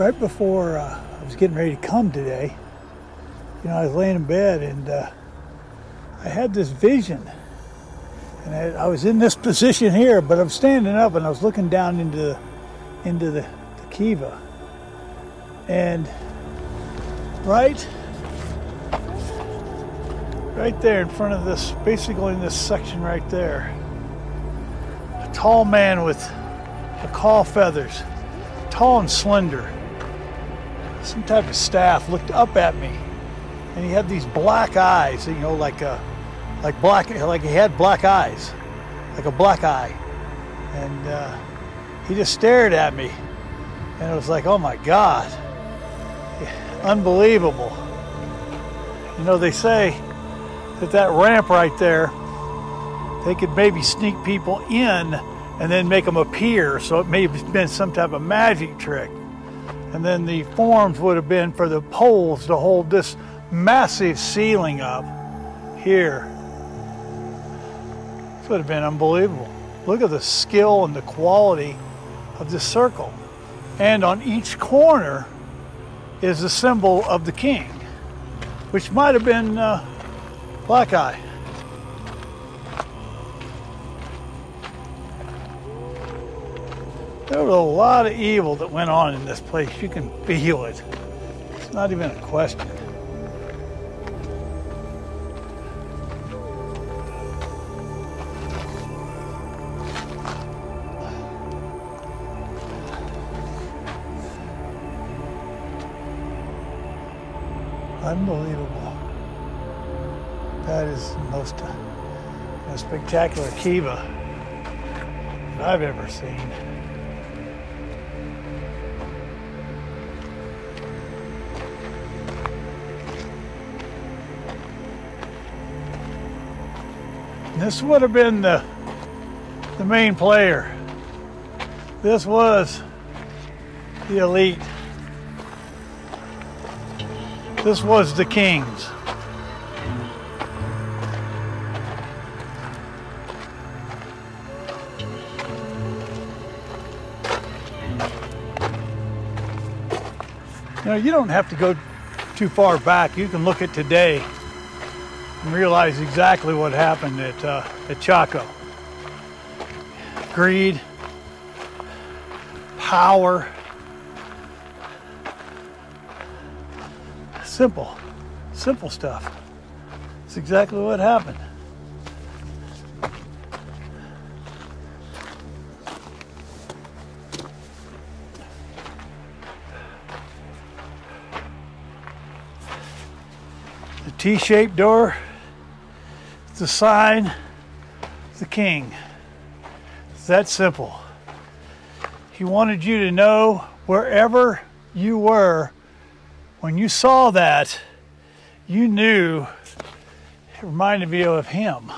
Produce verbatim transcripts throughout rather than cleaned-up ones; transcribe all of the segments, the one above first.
right before uh, I was getting ready to come today, you know, I was laying in bed and uh, I had this vision. And I, I was in this position here, but I'm standing up and I was looking down into the, into the, the kiva. And right, right there in front of this, basically in this section right there, a tall man with the caul feathers, tall and slender, some type of staff, looked up at me, and he had these black eyes, you know, like a, like black, like he had black eyes, like a black eye, and uh, he just stared at me, and it was like, oh my God, unbelievable. You know, they say that that ramp right there, they could maybe sneak people in and then make them appear, so it may have been some type of magic trick, and then the forms would have been for the poles to hold this massive ceiling up here. Would have been unbelievable. Look at the skill and the quality of this circle. And on each corner is the symbol of the king, which might have been uh, Black Eye. There was a lot of evil that went on in this place. You can feel it. It's not even a question. Unbelievable. That is the most uh, spectacular kiva that I've ever seen. And this would have been the, the main player. This was the elite. This was the king's. You know, you don't have to go too far back. You can look at today and realize exactly what happened at, uh, at Chaco. Greed, power, Simple, simple stuff. It's exactly what happened. The T-shaped door, it's a sign, the king. It's that simple. He wanted you to know wherever you were, when you saw that, you knew it reminded me of him.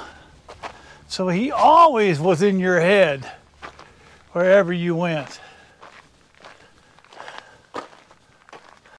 So he always was in your head wherever you went.